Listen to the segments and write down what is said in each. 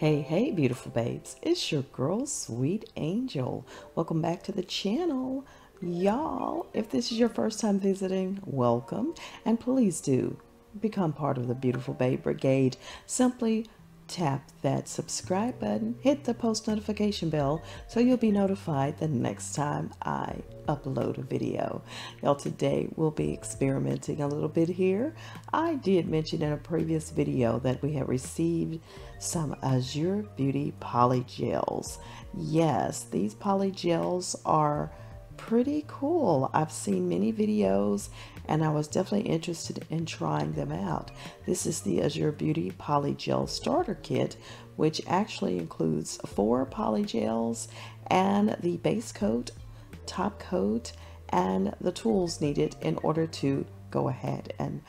Hey, hey, beautiful babes. It's your girl, Sweet Angel. Welcome back to the channel. Y'all, if this is your first time visiting, welcome. And please do become part of the Beautiful Babe Brigade. Simply tap that subscribe button, hit the post notification bell, so you'll be notified the next time I upload a video. Y'all, today we'll be experimenting a little bit here. I did mention in a previous video that we have received some Azure Beauty Poly Gels. Yes, these poly gels are pretty cool. I've seen many videos and I was definitely interested in trying them out. This is the Azure Beauty Poly Gel Starter Kit, which actually includes 4 poly gels and the base coat, top coat, and the tools needed in order to go ahead and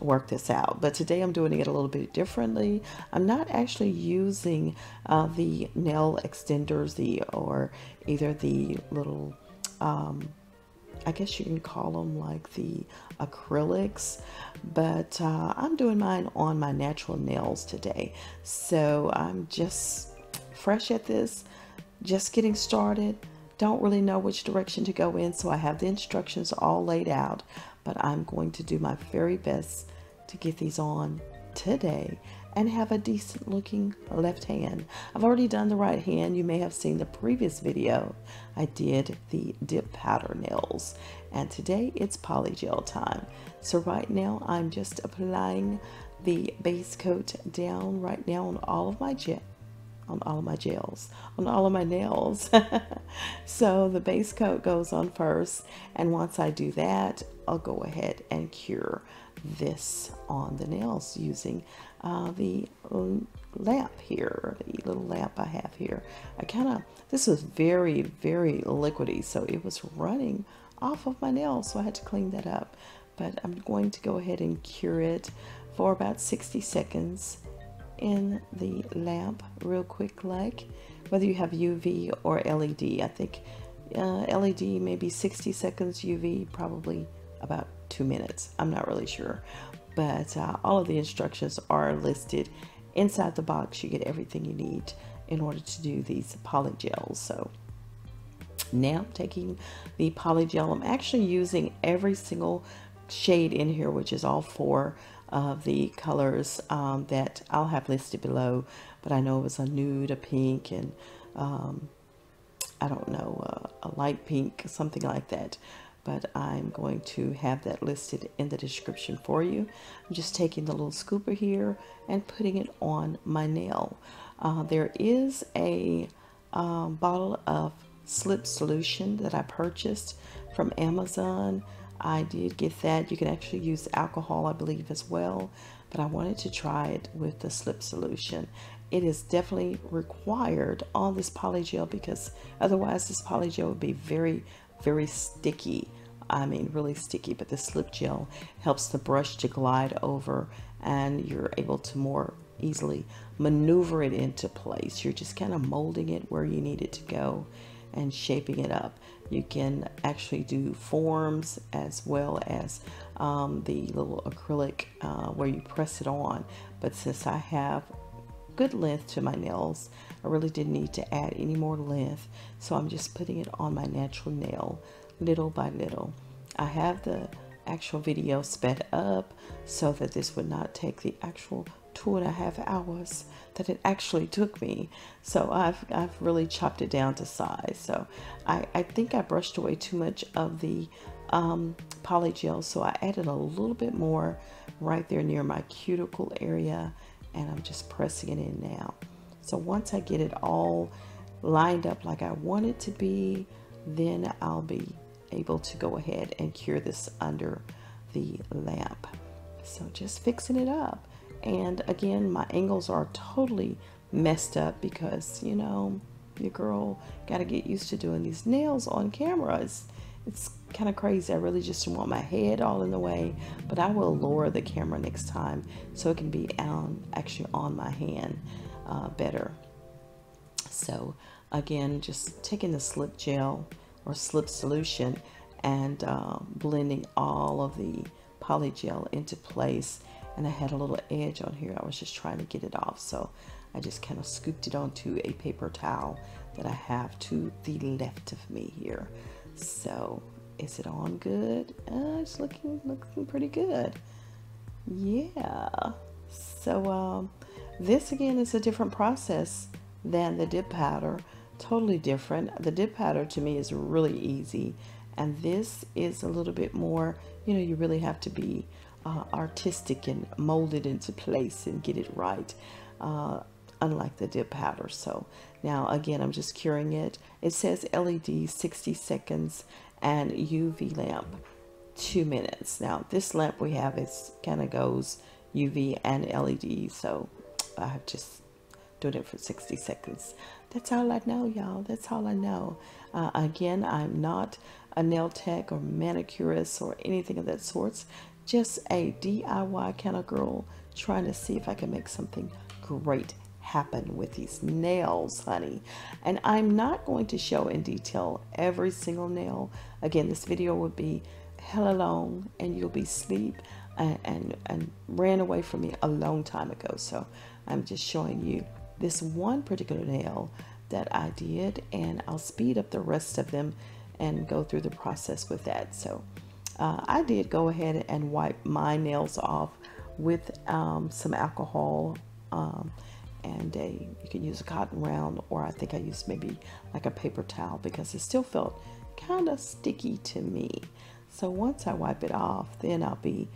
work this out. But today I'm doing it a little bit differently. I'm not actually using the nail extenders, or either the little, I guess you can call them like the acrylics, but I'm doing mine on my natural nails today. So I'm just fresh at this, just getting started. Don't really know which direction to go in, so I have the instructions all laid out, but I'm going to do my very best to get these on today and have a decent looking left hand. I've already done the right hand. You may have seen the previous video. I did the dip powder nails, and today it's poly gel time. So right now I'm just applying the base coat down right now on all of my gel. On all of my gels, on all of my nails. So the base coat goes on first, and once I do that, I'll go ahead and cure this on the nails using the lamp here, the little lamp I have here. This was very, very liquidy, so it was running off of my nails, so I had to clean that up. But I'm going to go ahead and cure it for about 60 seconds in the lamp real quick, like, whether you have UV or LED. I think LED maybe 60 seconds, UV probably about 2 minutes. I'm not really sure, but all of the instructions are listed inside the box. You get everything you need in order to do these poly gels. So now I'm taking the poly gel. I'm actually using every single shade in here, which is all 4 of the colors that I'll have listed below. But I know it was a nude, a pink, and I don't know, a light pink, something like that. But I'm going to have that listed in the description for you. I'm just taking the little scooper here and putting it on my nail. There is a bottle of slip solution that I purchased from Amazon. I did get that. You can actually use alcohol, I believe, as well, but I wanted to try it with the slip solution. It is definitely required on this poly gel, because otherwise this poly gel would be very, very sticky. I mean, really sticky. But the slip gel helps the brush to glide over, and you're able to more easily maneuver it into place. You're just kind of molding it where you need it to go and shaping it up. You can actually do forms as well as the little acrylic where you press it on. But since I have good length to my nails, I really didn't need to add any more length, so I'm just putting it on my natural nail little by little. I have the actual video sped up so that this would not take the actual 2.5 hours that it actually took me. So I've really chopped it down to size. So I think I brushed away too much of the poly gel, so I added a little bit more right there near my cuticle area, and I'm just pressing it in now. So once I get it all lined up like I want it to be, then I'll be able to go ahead and cure this under the lamp. So just fixing it up. And again, my angles are totally messed up because, you know, your girl got to get used to doing these nails on camera. It's kind of crazy. I really just don't want my head all in the way, but I will lower the camera next time so it can be actually on my hand better. So again, just taking the slip gel or slip solution and blending all of the poly gel into place. And I had a little edge on here. I was just trying to get it off, so I just kind of scooped it onto a paper towel that I have to the left of me here. So is it on good? It's looking pretty good. Yeah. So this again is a different process than the dip powder. Totally different. The dip powder to me is really easy. And this is a little bit more, you know, you really have to be artistic and mold it into place and get it right. Unlike the dip powder. So now again, I'm just curing it. It says LED 60 seconds and UV lamp 2 minutes. Now this lamp we have, it's kind of goes UV and LED. So I've just doing it for 60 seconds. That's all I know, y'all. That's all I know. Again, I'm not a nail tech or manicurist or anything of that sorts. Just a DIY kind of girl trying to see if I can make something great happen with these nails, honey. And I'm not going to show in detail every single nail. Again, this video would be hella long and you'll be asleep and ran away from me a long time ago. So I'm just showing you this one particular nail that I did, and I'll speed up the rest of them and go through the process with that. So I did go ahead and wipe my nails off with some alcohol, and you can use a cotton round, or I think I used maybe like a paper towel because it still felt kind of sticky to me. So once I wipe it off, then I'll be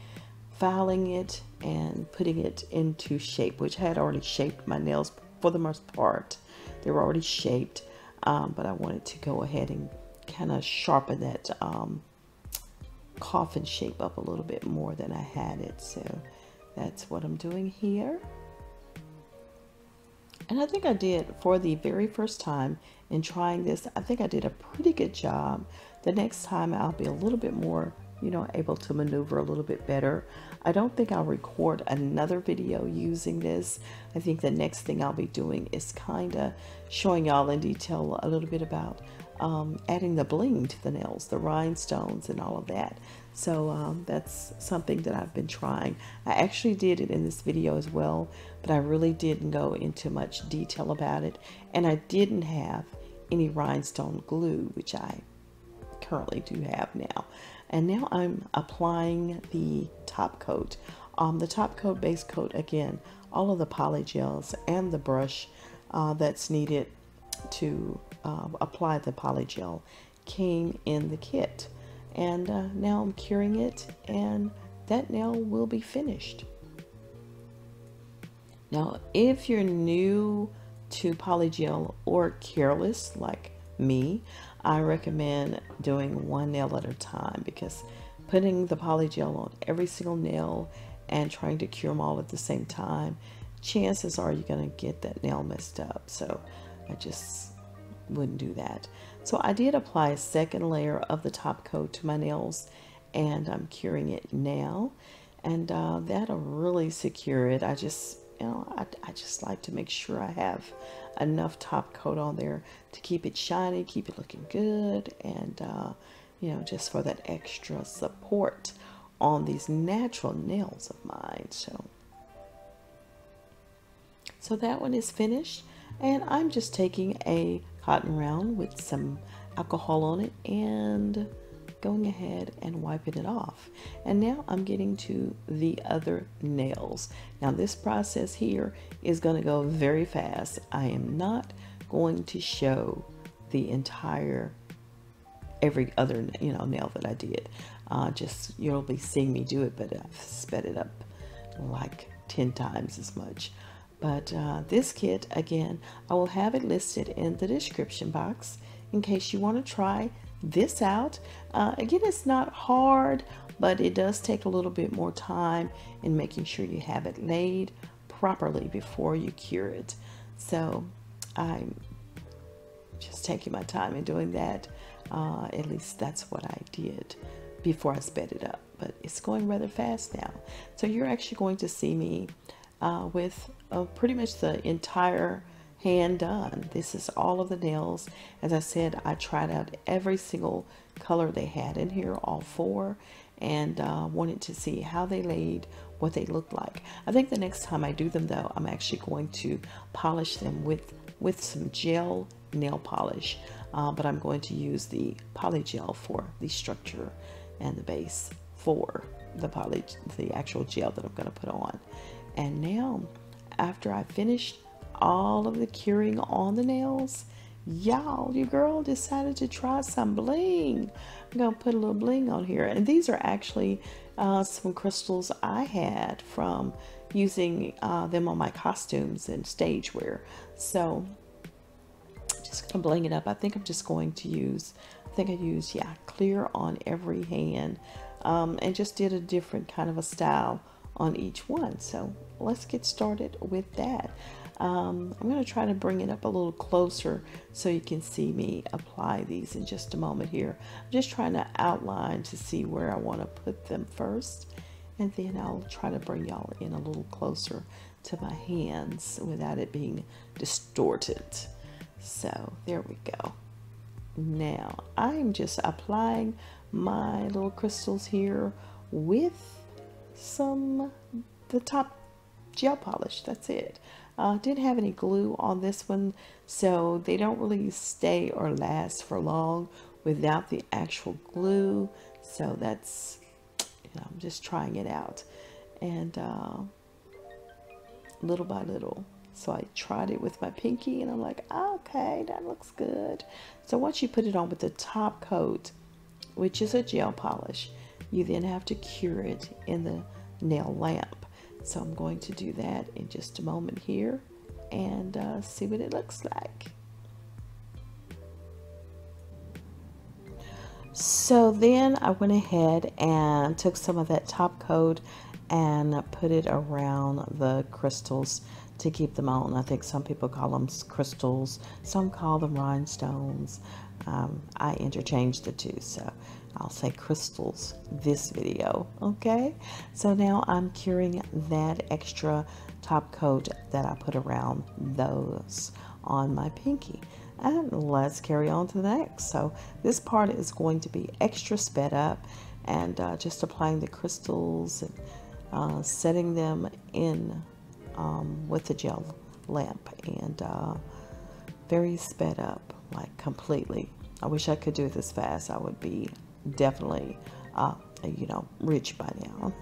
filing it and putting it into shape, which I had already shaped my nails for the most part. They were already shaped, but I wanted to go ahead and kind of sharpen that coffin shape up a little bit more than I had it. So that's what I'm doing here. And I think I did, for the very first time in trying this, I think I did a pretty good job. The next time I'll be a little bit more, you know, able to maneuver a little bit better. I don't think I'll record another video using this. I think the next thing I'll be doing is kind of showing y'all in detail a little bit about adding the bling to the nails, the rhinestones and all of that. So that's something that I've been trying. I actually did it in this video as well, but I really didn't go into much detail about it. And I didn't have any rhinestone glue, which I currently do have now. And now I'm applying the top coat. The top coat, base coat, again, all of the poly gels and the brush that's needed to apply the poly gel came in the kit. And now I'm curing it, and that nail will be finished. Now, if you're new to poly gel or careless like me, I recommend doing one nail at a time, because putting the poly gel on every single nail and trying to cure them all at the same time, chances are you're going to get that nail messed up. So I just wouldn't do that. So I did apply a second layer of the top coat to my nails, and I'm curing it now, and that'll really secure it. I just, you know, I just like to make sure I have enough top coat on there to keep it shiny, keep it looking good, and you know, just for that extra support on these natural nails of mine. So that one is finished, and I'm just taking a cotton round with some alcohol on it and going ahead and wiping it off. And now I'm getting to the other nails. Now this process here is going to go very fast. I am not going to show the entire every other, you know, nail that I did. Just you'll be seeing me do it, but I've sped it up like 10 times as much. But this kit, again, I will have it listed in the description box in case you want to try this out. Again, it's not hard, but it does take a little bit more time in making sure you have it laid properly before you cure it. So I'm just taking my time and doing that. At least that's what I did before I sped it up, but it's going rather fast now. So you're actually going to see me with pretty much the entire hand done. This is all of the nails. As I said, I tried out every single color they had in here, all 4, and wanted to see how they laid, what they looked like. I think the next time I do them though, I'm actually going to polish them with some gel nail polish, but I'm going to use the polygel for the structure and the base for the actual gel that I'm going to put on. And now, after I finished all of the curing on the nails, y'all, your girl decided to try some bling. I'm going to put a little bling on here. And these are actually some crystals I had from using them on my costumes and stage wear. So just going to bling it up. I think I'm just going to use, I used clear on every hand, and just did a different kind of a style on each one. So let's get started with that. I'm going to try to bring it up a little closer so you can see me apply these in just a moment here. I'm just trying to outline to see where I want to put them first, and then I'll try to bring y'all in a little closer to my hands without it being distorted. So there we go. Now I'm just applying my little crystals here with some the top gel polish. That's it. Didn't have any glue on this one, so they don't really stay or last for long without the actual glue. So that's, you know, I'm just trying it out, and little by little. So I tried it with my pinky and I'm like, okay, that looks good. So once you put it on with the top coat, which is a gel polish, you then have to cure it in the nail lamp. So I'm going to do that in just a moment here and see what it looks like. So then I went ahead and took some of that top coat and put it around the crystals to keep them on. I think some people call them crystals, some call them rhinestones. I interchange the two, so I'll say crystals this video. Okay, so now I'm curing that extra top coat that I put around those on my pinky, and let's carry on to the next. So this part is going to be extra sped up, and just applying the crystals and setting them in with the gel lamp, and very sped up, like completely. I wish I could do it this fast. I would be definitely you know, rich by now.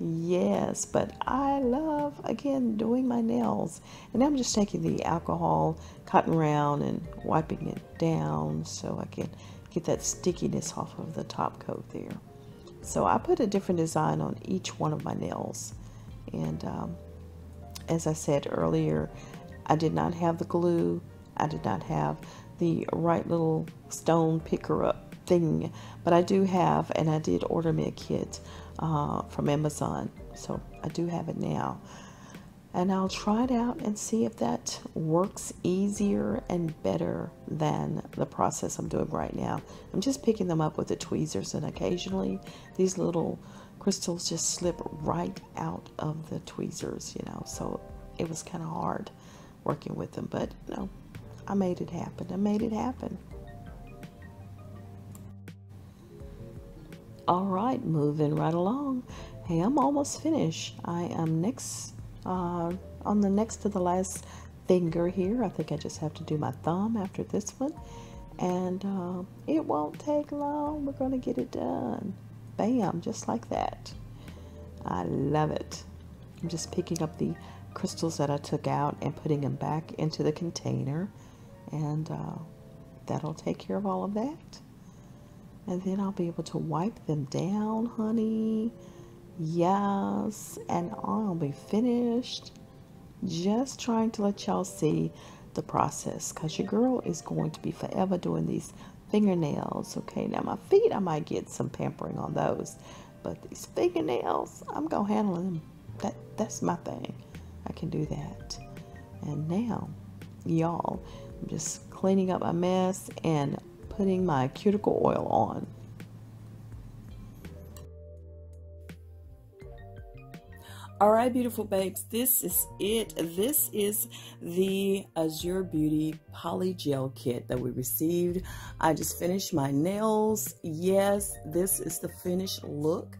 Yes, but I love, again, doing my nails. And I'm just taking the alcohol cotton round and wiping it down so I can get that stickiness off of the top coat there. So I put a different design on each one of my nails, and as I said earlier, I did not have the glue, I did not have the right little stone picker up thing, but I do have, and I did order me a kit from Amazon, so I do have it now, and I'll try it out and see if that works easier and better than the process I'm doing right now. I'm just picking them up with the tweezers, and occasionally these little crystals just slip right out of the tweezers, you know, so it was kind of hard working with them, but you know, I made it happen. I made it happen. All right, moving right along. Hey, I'm almost finished. I am next on the next to the last finger here. I think I just have to do my thumb after this one, and it won't take long. We're going to get it done. Bam, just like that. I love it. I'm just picking up the crystals that I took out and putting them back into the container, and that'll take care of all of that, and then I'll be able to wipe them down, honey. Yes, and I'll be finished. Just trying to let y'all see the process, because your girl is going to be forever doing these fingernails. Okay, now my feet, I might get some pampering on those, but these fingernails, I'm gonna handle them. That's my thing. I can do that. And now, y'all, I'm just cleaning up my mess and putting my cuticle oil on. Alright, beautiful babes, this is it. This is the Azure Beauty Poly Gel Kit that we received. I just finished my nails. Yes, this is the finished look.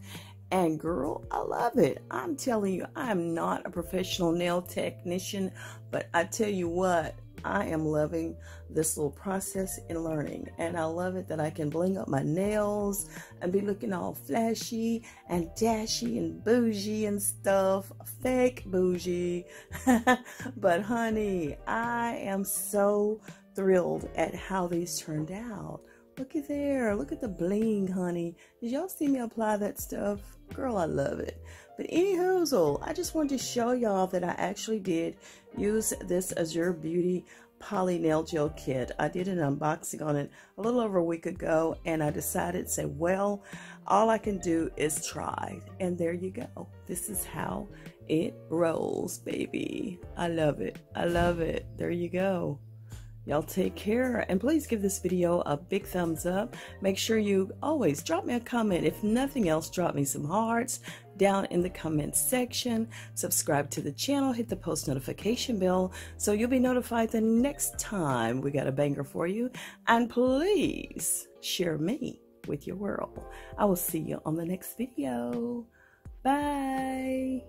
And girl, I love it. I'm telling you, I am not a professional nail technician, but I tell you what, I am loving this little process and learning, and I love it that I can bling up my nails and be looking all flashy and dashy and bougie and stuff, fake bougie. But honey, I am so thrilled at how these turned out. Look at there, look at the bling, honey. Did y'all see me apply that stuff? Girl, I love it. But anyhoozle, I just wanted to show y'all that I actually did use this Azure Beauty Poly Nail Gel Kit. I did an unboxing on it a little over a week ago, and I decided to say, well, all I can do is try. And there you go. This is how it rolls, baby. I love it. I love it. There you go. Y'all take care, and please give this video a big thumbs up. Make sure you always drop me a comment. If nothing else, drop me some hearts down in the comments section. Subscribe to the channel, hit the post notification bell so you'll be notified the next time we got a banger for you. And please share me with your world. I will see you on the next video. Bye.